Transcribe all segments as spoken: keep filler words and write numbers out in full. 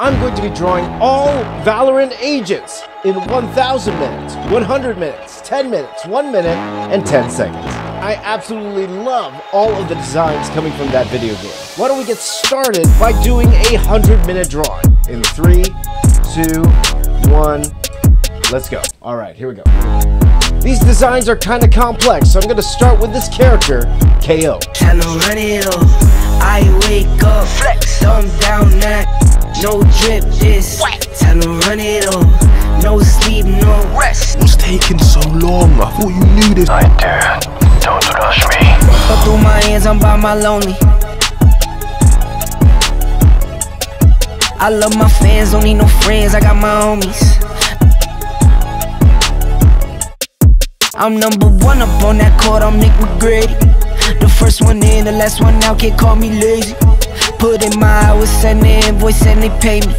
I'm going to be drawing all Valorant agents in one thousand minutes, one hundred minutes, ten minutes, one minute, and ten seconds. I absolutely love all of the designs coming from that video game. Why don't we get started by doing a one hundred minute drawing? In three, two, one, let's go. All right, here we go. These designs are kind of complex, so I'm going to start with this character, K O. I wake up, flex, thumb down that, no drip, this wet, time to run it all, no sleep, no rest. What's taking so long? I thought you knew this. I do, don't rush me. But through my hands, I'm by my lonely. I love my fans, don't need no friends, I got my homies. I'm number one up on that court, I'm Nick McGrady. The first one in, the last one out, can't call me lazy. Put in my hours, send the invoice and they pay me.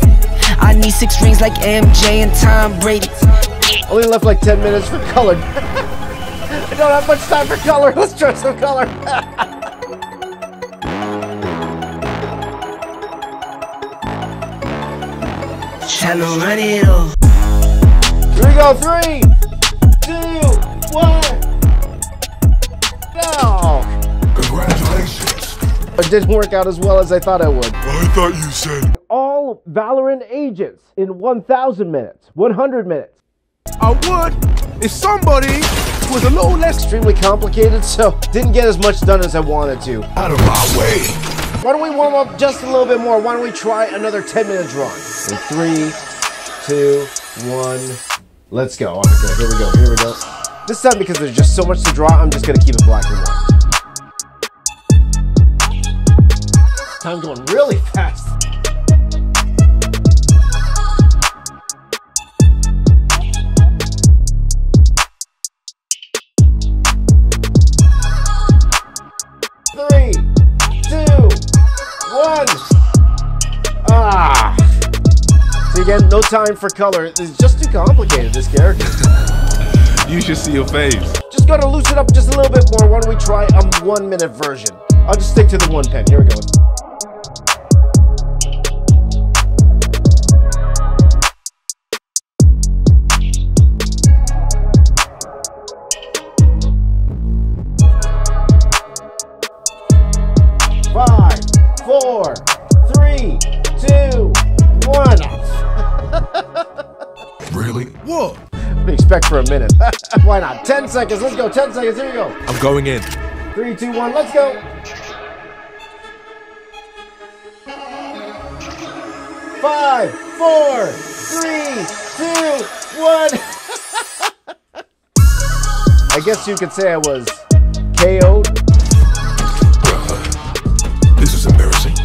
I need six rings like M J and Tom Brady. Only left like ten minutes for color. I don't have much time for color, let's try some color. Tryna run it off. Here we go, three, two, one. No! Congratulations! It didn't work out as well as I thought I would. I thought you said all Valorant agents in one thousand minutes, one hundred minutes. I would if somebody was a little less extremely complicated, so didn't get as much done as I wanted to. Out of my way! Why don't we warm up just a little bit more? Why don't we try another ten minute drawing? In three, two, one, let's go. Okay, here we go, here we go. This time, because there's just so much to draw, I'm just gonna keep it black and white. Time going really fast. Three, two, one. Ah. So again, no time for color. It's just too complicated, this character. You should see your face. Just gotta loosen up just a little bit more. Why don't we try a one minute version? I'll just stick to the one pen. Here we go. Five, four, three, two, one. Really? Whoa. Expect for a minute. Why not? ten seconds. Let's go. ten seconds. Here we go. I'm going in. Three, two, one. Let's go. Five, four, three, two, one. I guess you could say I was K O'd. This is embarrassing.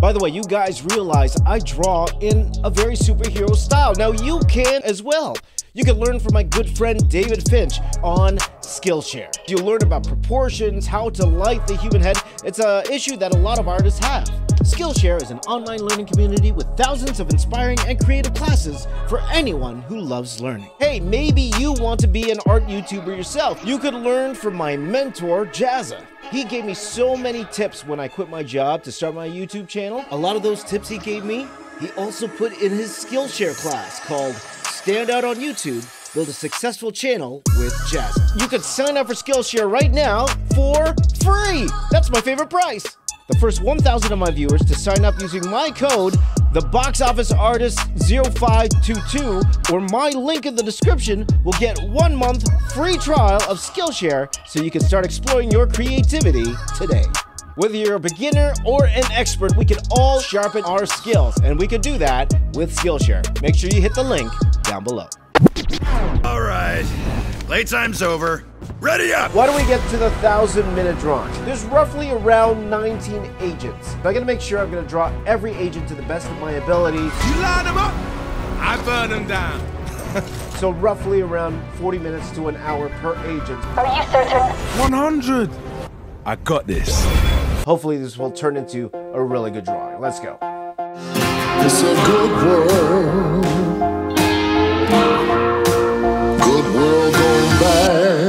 By the way, you guys realize I draw in a very superhero style. Now you can as well. You can learn from my good friend David Finch on Skillshare. You'll learn about proportions, how to light the human head. It's an issue that a lot of artists have. Skillshare is an online learning community with thousands of inspiring and creative classes for anyone who loves learning. Hey, maybe you want to be an art YouTuber yourself. You could learn from my mentor, Jazza. He gave me so many tips when I quit my job to start my YouTube channel. A lot of those tips he gave me, he also put in his Skillshare class called Stand Out on YouTube, Build a Successful Channel with Jazza. You can sign up for Skillshare right now for free. That's my favorite price. The first one thousand of my viewers to sign up using my code, The Box Office Artist zero five two two, or my link in the description, will get one month free trial of Skillshare so you can start exploring your creativity today. Whether you're a beginner or an expert, we can all sharpen our skills, and we can do that with Skillshare. Make sure you hit the link down below. All right, playtime's over. Ready up! Why don't we get to the thousand minute drawing? There's roughly around nineteen agents. I'm gonna make sure I'm gonna draw every agent to the best of my ability. You line them up, I burn them down. So roughly around forty minutes to an hour per agent. Are you certain? one hundred! I got this. Hopefully this will turn into a really good drawing. Let's go. It's a good world. Good world going by.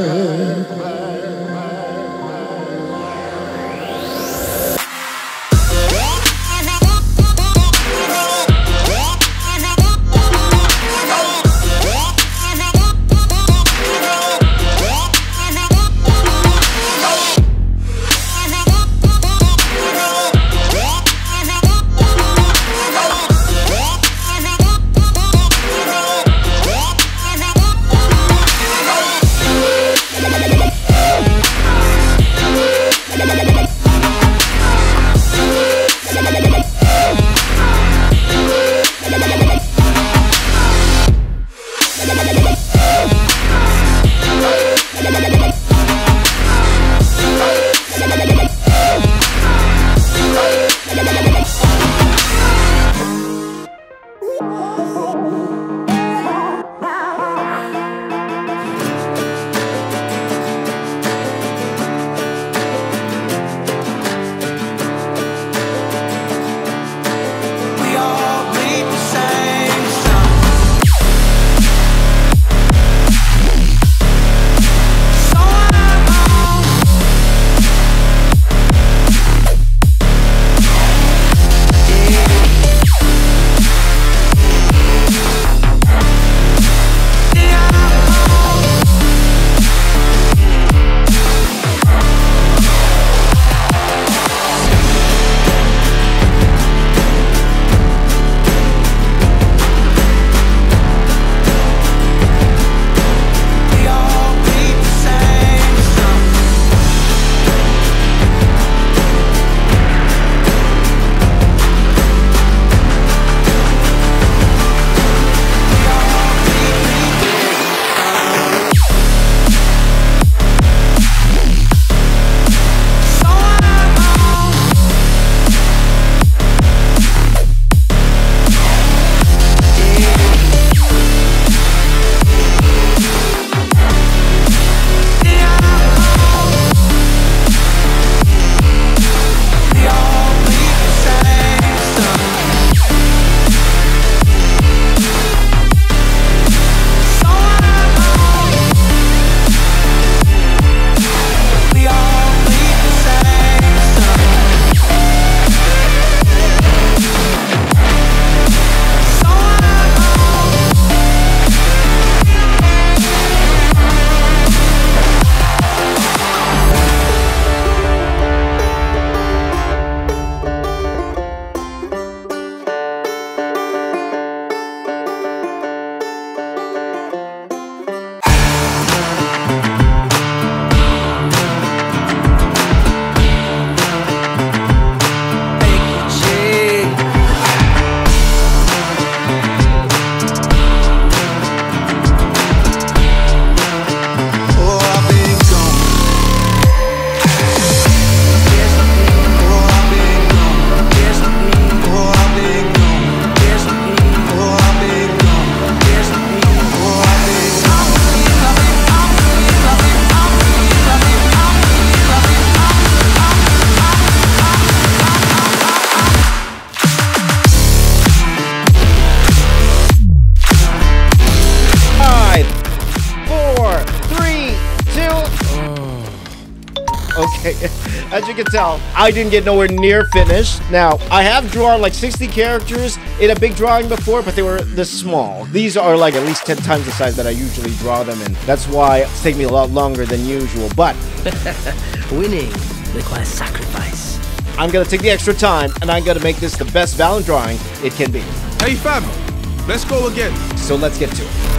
As you can tell, I didn't get nowhere near finished. Now, I have drawn like sixty characters in a big drawing before, but they were this small. These are like at least ten times the size that I usually draw them, and that's why it's taking me a lot longer than usual, but... Winning requires sacrifice. I'm gonna take the extra time, and I'm gonna make this the best Valorant drawing it can be. Hey fam, let's go again. So let's get to it.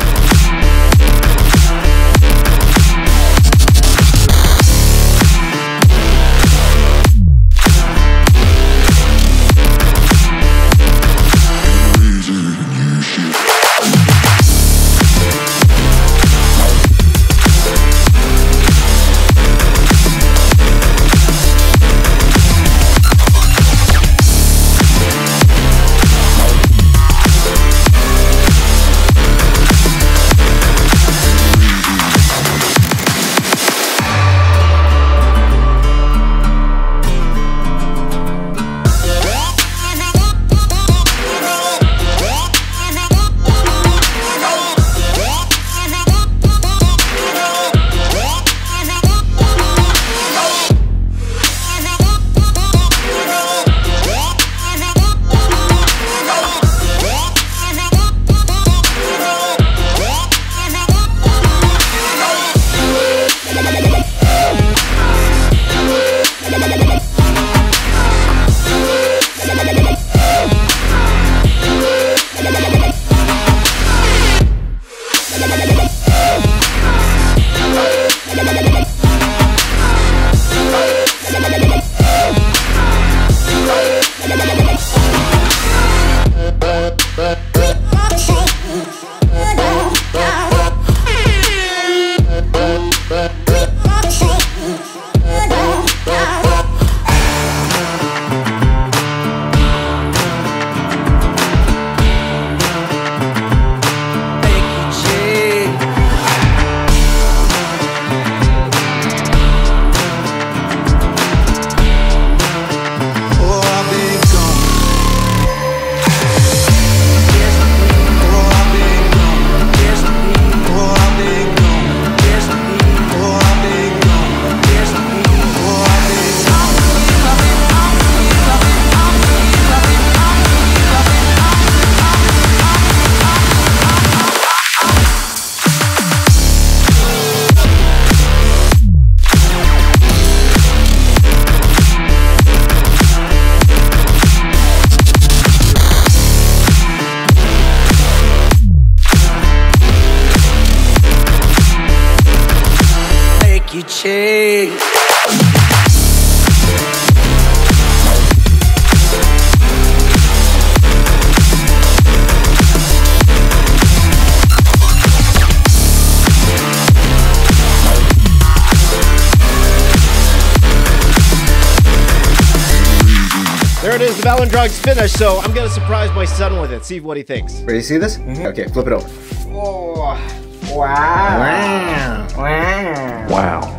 There it is, the Valorant drawing's finished, so I'm gonna surprise my son with it, see what he thinks. Ready to see this? Mm-hmm. Okay, flip it over. Oh, wow. Wow. Wow. Wow.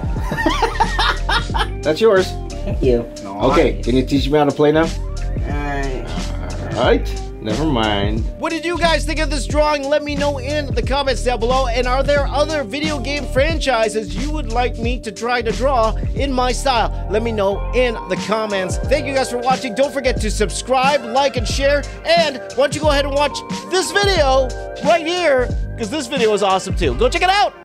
That's yours. Thank you. No, okay, can you teach me how to play now? Alright. Alright. Never mind. What did you guys think of this drawing? Let me know in the comments down below. And are there other video game franchises you would like me to try to draw in my style? Let me know in the comments. Thank you guys for watching. Don't forget to subscribe, like, and share. And why don't you go ahead and watch this video right here, because this video is awesome too. Go check it out.